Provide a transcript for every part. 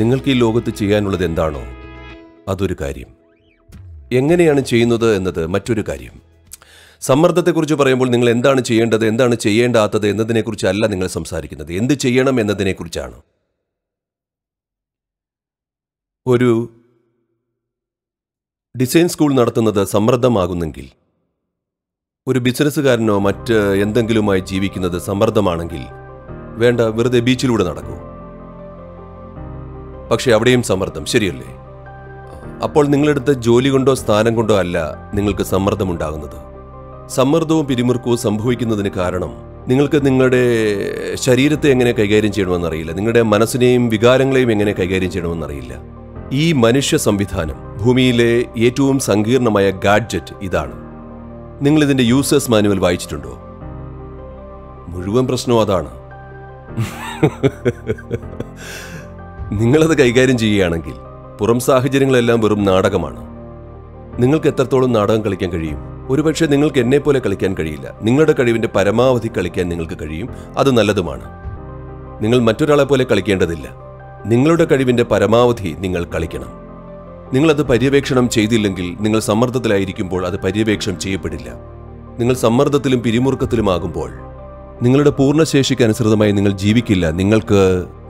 നിങ്ങൾക്ക് ഈ ലോകത്ത് ചെയ്യാനുള്ളത് എന്താണോ അതൊരു കാര്യം, എങ്ങനെയാണ് ചെയ്യുന്നത് എന്നത് മറ്റൊരു കാര്യം. സമ്മർദ്ദത്തെക്കുറിച്ച് പറയുമ്പോൾ നിങ്ങൾ എന്താണ് ചെയ്യേണ്ടത്, എന്താണ് ചെയ്യേണ്ടാത്തത് എന്നതിനെക്കുറിച്ചല്ല നിങ്ങൾ സംസാരിക്കുന്നത്, എന്ത് ചെയ്യണം എന്നതിനെക്കുറിച്ചാണ്. ഒരു ഡിസൈൻ സ്കൂൾ നടത്തുന്നത് സമ്മർദ്ദമാകുന്നെങ്കിൽ, ഒരു ബിസിനസ്സുകാരനോ മറ്റ് എന്തെങ്കിലുമായി ജീവിക്കുന്നത് സമ്മർദ്ദമാണെങ്കിൽ വേണ്ട, വെറുതെ ബീച്ചിലൂടെ നടക്കൂ. പക്ഷേ അവിടെയും സമ്മർദ്ദം, ശരിയല്ലേ? അപ്പോൾ നിങ്ങളെടുത്ത ജോലി കൊണ്ടോ സ്ഥാനം കൊണ്ടോ അല്ല നിങ്ങൾക്ക് സമ്മർദ്ദമുണ്ടാകുന്നത്. സമ്മർദ്ദവും പിരിമുറുക്കവും സംഭവിക്കുന്നതിന് കാരണം നിങ്ങൾക്ക് നിങ്ങളുടെ ശരീരത്തെ എങ്ങനെ കൈകാര്യം ചെയ്യണമെന്നറിയില്ല, നിങ്ങളുടെ മനസ്സിനെയും വികാരങ്ങളെയും എങ്ങനെ കൈകാര്യം ചെയ്യണമെന്നറിയില്ല. ഈ മനുഷ്യ സംവിധാനം, ഭൂമിയിലെ ഏറ്റവും സങ്കീർണമായ ഗാഡ്ജറ്റ് ഇതാണ്. നിങ്ങളിതിൻ്റെ യൂസേഴ്സ് മാനുവൽ വായിച്ചിട്ടുണ്ടോ? മുഴുവൻ പ്രശ്നവും അതാണ്. നിങ്ങളത് കൈകാര്യം ചെയ്യുകയാണെങ്കിൽ പുറം സാഹചര്യങ്ങളെല്ലാം വെറും നാടകമാണ്. നിങ്ങൾക്ക് എത്രത്തോളം നാടകം കളിക്കാൻ കഴിയും? ഒരുപക്ഷെ നിങ്ങൾക്ക് എന്നെപ്പോലെ കളിക്കാൻ കഴിയില്ല. നിങ്ങളുടെ കഴിവിൻ്റെ പരമാവധി കളിക്കാൻ നിങ്ങൾക്ക് കഴിയും, അത് നല്ലതുമാണ്. നിങ്ങൾ മറ്റൊരാളെ പോലെ കളിക്കേണ്ടതില്ല. നിങ്ങളുടെ കഴിവിൻ്റെ പരമാവധി നിങ്ങൾ കളിക്കണം. നിങ്ങളത് പര്യവേക്ഷണം ചെയ്തില്ലെങ്കിൽ നിങ്ങൾ സമ്മർദ്ദത്തിലായിരിക്കുമ്പോൾ അത് പര്യവേക്ഷണം ചെയ്യപ്പെടില്ല. നിങ്ങൾ സമ്മർദ്ദത്തിലും പിരിമുറുക്കത്തിലുമാകുമ്പോൾ നിങ്ങളുടെ പൂർണ്ണശേഷിക്കനുസൃതമായി നിങ്ങൾ ജീവിക്കില്ല. നിങ്ങൾക്ക്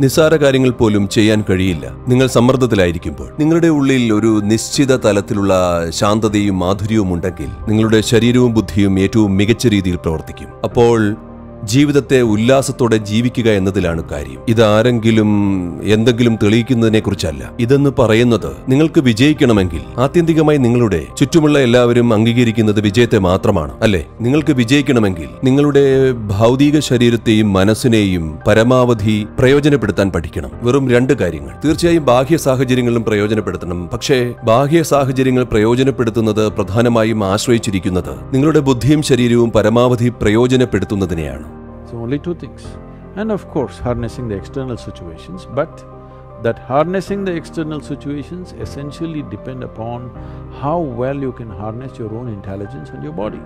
നിസ്സാര കാര്യങ്ങൾ പോലും ചെയ്യാൻ കഴിയില്ല. നിങ്ങൾ സമ്മർദ്ദത്തിലായിരിക്കുമ്പോൾ നിങ്ങളുടെ ഉള്ളിൽ ഒരു നിശ്ചിത തലത്തിലുള്ള ശാന്തതയും മാധുര്യവും ഉണ്ടെങ്കിൽ നിങ്ങളുടെ ശരീരവും ബുദ്ധിയും ഏറ്റവും മികച്ച രീതിയിൽ പ്രവർത്തിക്കും. അപ്പോൾ ജീവിതത്തെ ഉല്ലാസത്തോടെ ജീവിക്കുക എന്നതിലാണ് കാര്യം. ഇതാരെങ്കിലും എന്തെങ്കിലും തെളിയിക്കുന്നതിനെ കുറിച്ചല്ല ഇതെന്ന് പറയുന്നത്. നിങ്ങൾക്ക് വിജയിക്കണമെങ്കിൽ ആത്യന്തികമായി നിങ്ങളുടെ ചുറ്റുമുള്ള എല്ലാവരും അംഗീകരിക്കുന്നത് വിജയത്തെ മാത്രമാണ്, അല്ലേ? നിങ്ങൾക്ക് വിജയിക്കണമെങ്കിൽ നിങ്ങളുടെ ഭൗതിക ശരീരത്തെയും മനസ്സിനെയും പരമാവധി പ്രയോജനപ്പെടുത്താൻ പഠിക്കണം. വെറും രണ്ട് കാര്യങ്ങൾ. തീർച്ചയായും ബാഹ്യ സാഹചര്യങ്ങളും പ്രയോജനപ്പെടുത്തണം. പക്ഷേ ബാഹ്യ സാഹചര്യങ്ങൾ പ്രയോജനപ്പെടുത്തുന്നത് പ്രധാനമായും ആശ്രയിച്ചിരിക്കുന്നത് നിങ്ങളുടെ ബുദ്ധിയും ശരീരവും പരമാവധി പ്രയോജനപ്പെടുത്തുന്നതിനെയാണ്. So only two things, and of course harnessing the external situations, but that harnessing the external situations essentially depend upon how well you can harness your own intelligence and your body.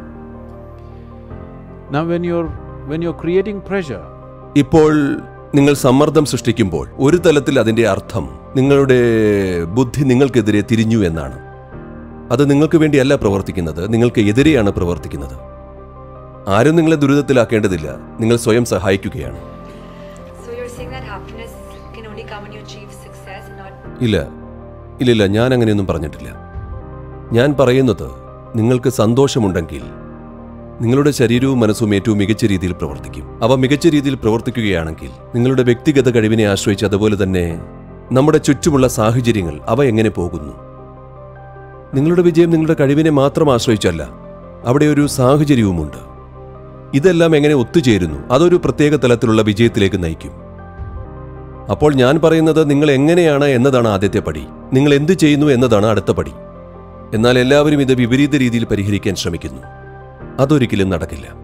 Now when you're creating pressure, ഇപ്പോൾ നിങ്ങൾ സമ്മർദ്ദം സൃഷ്ടിക്കുമ്പോൾ ഒരു തലത്തിൽ അതിന്റെ അർത്ഥം നിങ്ങളുടെ ബുദ്ധി നിങ്ങൾക്കെതിരെ തിരിഞ്ഞു എന്നാണ്. അത് നിങ്ങൾക്ക് വേണ്ടിയല്ല പ്രവർത്തിക്കുന്നത്, നിങ്ങൾക്ക് എതിരെയാണ് പ്രവർത്തിക്കുന്നത്. ആരും നിങ്ങളെ ദുരിതത്തിലാക്കേണ്ടതില്ല, നിങ്ങൾ സ്വയം സഹായിക്കുകയാണ്. ഇല്ല, ഞാൻ അങ്ങനെയൊന്നും പറഞ്ഞിട്ടില്ല. ഞാൻ പറയുന്നത് നിങ്ങൾക്ക് സന്തോഷമുണ്ടെങ്കിൽ നിങ്ങളുടെ ശരീരവും മനസ്സും ഏറ്റവും മികച്ച രീതിയിൽ പ്രവർത്തിക്കും. അവ മികച്ച രീതിയിൽ പ്രവർത്തിക്കുകയാണെങ്കിൽ നിങ്ങളുടെ വ്യക്തിഗത കഴിവിനെ ആശ്രയിച്ച്, അതുപോലെ തന്നെ നമ്മുടെ ചുറ്റുമുള്ള സാഹചര്യങ്ങൾ അവ എങ്ങനെ പോകുന്നു. നിങ്ങളുടെ വിജയം നിങ്ങളുടെ കഴിവിനെ മാത്രം ആശ്രയിച്ചല്ല, അവിടെ ഒരു സാഹചര്യവുമുണ്ട്. ഇതെല്ലാം എങ്ങനെ ഒത്തുചേരുന്നു അതൊരു പ്രത്യേക തലത്തിലുള്ള വിജയത്തിലേക്ക് നയിക്കും. അപ്പോൾ ഞാൻ പറയുന്നത് നിങ്ങൾ എങ്ങനെയാണ് എന്നതാണ് ആദ്യത്തെ പടി, നിങ്ങൾ എന്ത് ചെയ്യുന്നു എന്നതാണ് അടുത്ത പടി. എന്നാൽ എല്ലാവരും ഇത് വിപരീത രീതിയിൽ പരിഹരിക്കാൻ ശ്രമിക്കുന്നു, അതൊരിക്കലും നടക്കില്ല.